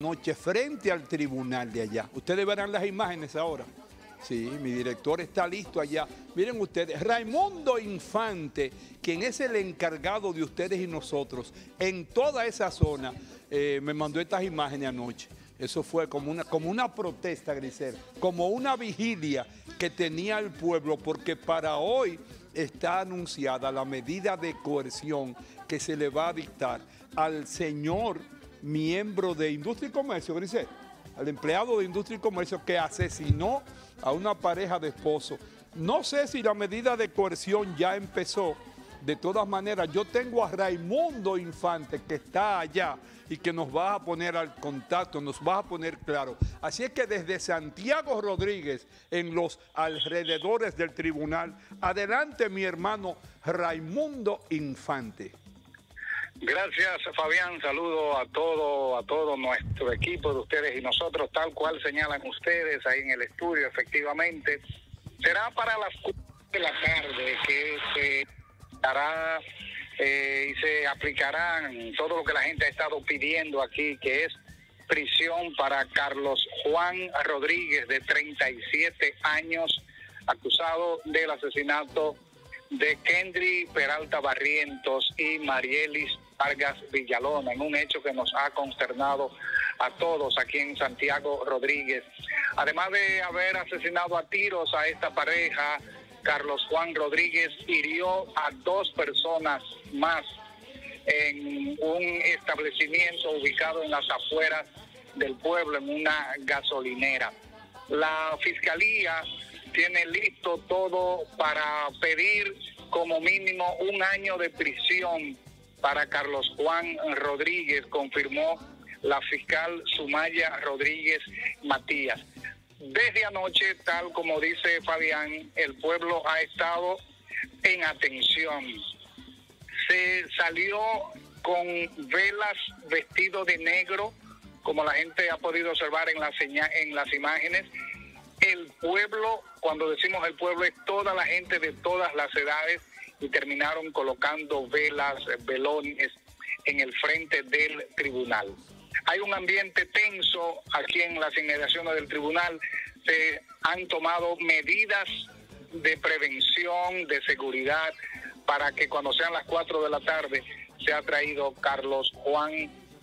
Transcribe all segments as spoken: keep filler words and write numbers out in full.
Noche frente al tribunal de allá. Ustedes verán las imágenes ahora. Sí, mi director está listo allá. Miren ustedes, Raimundo Infante, quien es el encargado de Ustedes y Nosotros, en toda esa zona, eh, me mandó estas imágenes anoche. Eso fue como una, como una protesta, Grisell, como una vigilia que tenía el pueblo, porque para hoy está anunciada la medida de coerción que se le va a dictar al señor miembro de Industria y Comercio, Grisell, al empleado de Industria y Comercio que asesinó a una pareja de esposos. No sé si la medida de coerción ya empezó. De todas maneras, yo tengo a Raimundo Infante que está allá y que nos va a poner al contacto, nos va a poner claro. Así es que desde Santiago Rodríguez, en los alrededores del tribunal, adelante mi hermano Raimundo Infante. Gracias, Fabián. Saludo a todo, a todo nuestro equipo de Ustedes y Nosotros, tal cual señalan ustedes ahí en el estudio, efectivamente. Será para las cuatro de la tarde que se hará eh, y se aplicarán todo lo que la gente ha estado pidiendo aquí, que es prisión para Carlos Juan Rodríguez, de treinta y siete años, acusado del asesinato de Kendry Peralta Barrientos y Marielis Vargas Villalona, en un hecho que nos ha consternado a todos aquí en Santiago Rodríguez. Además de haber asesinado a tiros a esta pareja, Carlos Juan Rodríguez hirió a dos personas más en un establecimiento ubicado en las afueras del pueblo, en una gasolinera. La Fiscalía tiene listo todo para pedir como mínimo un año de prisión para Carlos Juan Rodríguez, confirmó la fiscal Sumaya Rodríguez Matías. Desde anoche, tal como dice Fabián, el pueblo ha estado en atención. Se salió con velas, vestido de negro, como la gente ha podido observar en las, en las imágenes. El pueblo, cuando decimos el pueblo, es toda la gente de todas las edades, y terminaron colocando velas, velones en el frente del tribunal. Hay un ambiente tenso aquí en las inmediaciones del tribunal. Se han tomado medidas de prevención, de seguridad, para que cuando sean las cuatro de la tarde sea traído Carlos Juan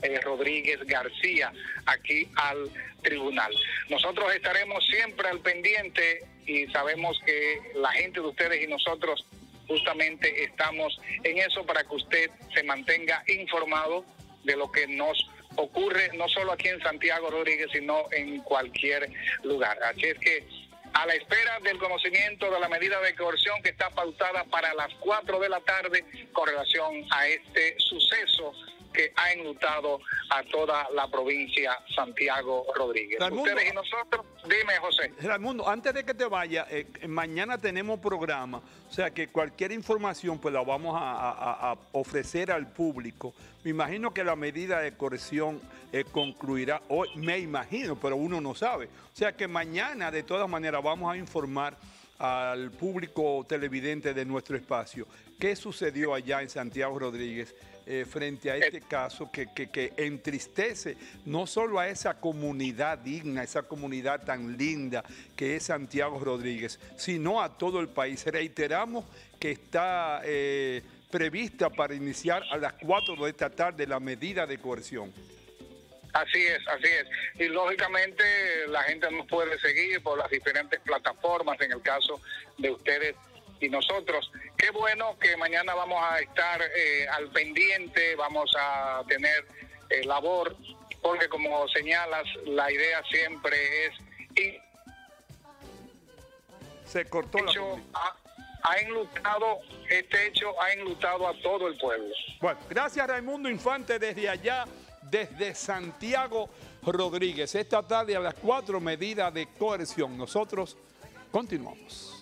eh, Rodríguez García aquí al tribunal. Nosotros estaremos siempre al pendiente y sabemos que la gente de Ustedes y Nosotros justamente estamos en eso, para que usted se mantenga informado de lo que nos ocurre, no solo aquí en Santiago Rodríguez, sino en cualquier lugar. Así es que a la espera del conocimiento de la medida de coerción que está pautada para las cuatro de la tarde con relación a este suceso que ha enlutado a toda la provincia Santiago Rodríguez. Raimundo, Ustedes y Nosotros, dime, José. Raimundo, antes de que te vaya, eh, mañana tenemos programa, o sea que cualquier información pues la vamos a, a, a ofrecer al público. Me imagino que la medida de coerción eh, concluirá hoy, me imagino, pero uno no sabe. O sea que mañana, de todas maneras, vamos a informar al público televidente de nuestro espacio qué sucedió allá en Santiago Rodríguez. Eh, frente a este caso que, que, que entristece no solo a esa comunidad digna, esa comunidad tan linda que es Santiago Rodríguez, sino a todo el país. Reiteramos que está eh, prevista para iniciar a las cuatro de esta tarde la medida de coerción. Así es, así es. Y lógicamente la gente nos puede seguir por las diferentes plataformas, en el caso de Ustedes y Nosotros. Qué bueno que mañana vamos a estar eh, al pendiente, vamos a tener eh, labor, porque como señalas, la idea siempre es... Y se cortó la comunicación. Ha, ha enlutado, este hecho ha enlutado a todo el pueblo. Bueno, gracias Raimundo Infante desde allá, desde Santiago Rodríguez. Esta tarde a las cuatro, medidas de coerción. Nosotros continuamos.